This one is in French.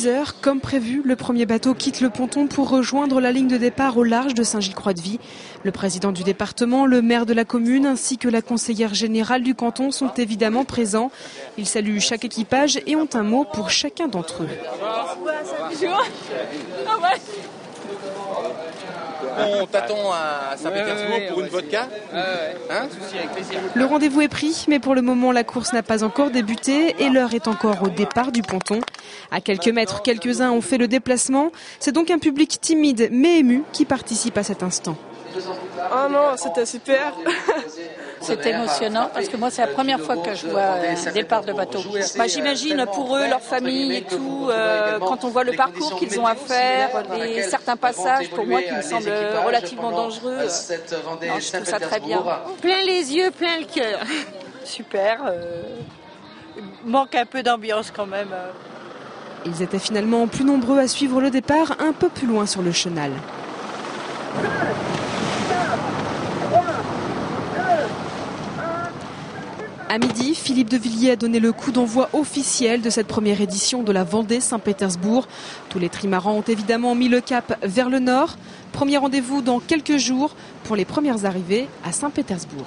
10h, comme prévu, le premier bateau quitte le ponton pour rejoindre la ligne de départ au large de Saint-Gilles-Croix-de-Vie. Le président du département, le maire de la commune ainsi que la conseillère générale du canton sont évidemment présents. Ils saluent chaque équipage et ont un mot pour chacun d'entre eux. On t'attend à Saint-Pétersbourg pour une vodka. Le rendez-vous est pris, mais pour le moment, la course n'a pas encore débuté et l'heure est encore au départ du ponton. À quelques mètres, quelques-uns ont fait le déplacement. C'est donc un public timide mais ému qui participe à cet instant. Oh non, c'était super. C'est émotionnant parce que moi, c'est la première fois que je vois un départ de bateau. Bah, j'imagine pour eux, leur famille et tout, quand on voit le parcours qu'ils ont à faire, certains passages pour moi qui me semblent relativement dangereux, non, je trouve ça très bien. Plein les yeux, plein le cœur. Super. Manque un peu d'ambiance quand même. Ils étaient finalement plus nombreux à suivre le départ un peu plus loin sur le chenal. À midi, Philippe de Villiers a donné le coup d'envoi officiel de cette première édition de la Vendée Saint-Pétersbourg. Tous les trimarans ont évidemment mis le cap vers le nord. Premier rendez-vous dans quelques jours pour les premières arrivées à Saint-Pétersbourg.